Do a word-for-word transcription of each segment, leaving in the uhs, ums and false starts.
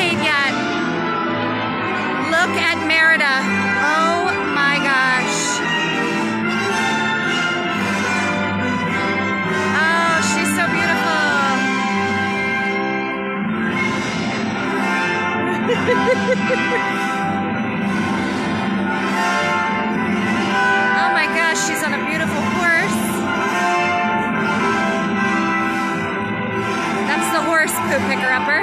decade yet. Look at Merida. Oh my gosh. Oh, she's so beautiful. Oh my gosh, she's on a beautiful horse. That's the horse poop picker-upper.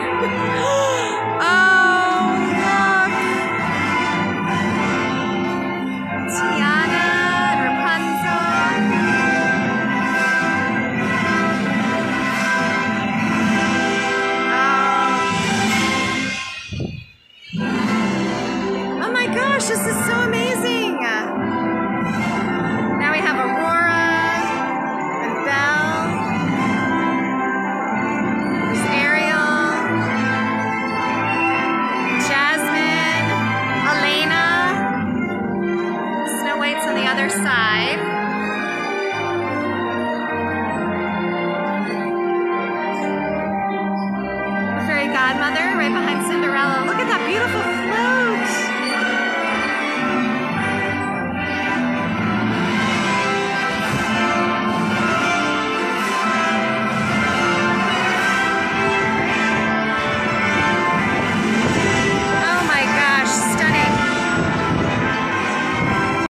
Gosh, this is so amazing. Now we have Aurora and Belle. There's Ariel, Jasmine, Elena. Snow White's on the other side. The fairy godmother right behind.